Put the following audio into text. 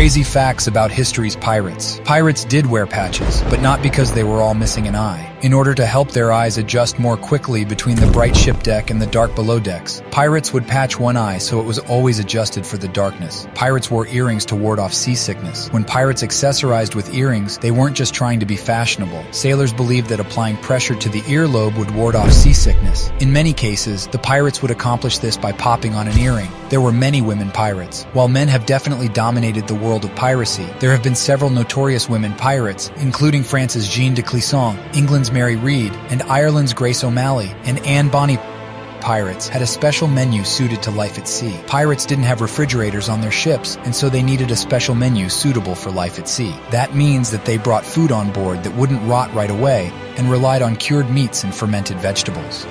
Crazy facts about history's pirates. Pirates did wear patches, but not because they were all missing an eye. In order to help their eyes adjust more quickly between the bright ship deck and the dark below decks, pirates would patch one eye so it was always adjusted for the darkness. Pirates wore earrings to ward off seasickness. When pirates accessorized with earrings, they weren't just trying to be fashionable. Sailors believed that applying pressure to the earlobe would ward off seasickness. In many cases, the pirates would accomplish this by popping on an earring. There were many women pirates. While men have definitely dominated the world of piracy, there have been several notorious women pirates, including France's Jeanne de Clisson, England's Mary Read, and Ireland's Grace O'Malley, and Anne Bonny. Pirates had a special menu suited to life at sea. Pirates didn't have refrigerators on their ships, and so they needed a special menu suitable for life at sea. That means that they brought food on board that wouldn't rot right away and relied on cured meats and fermented vegetables.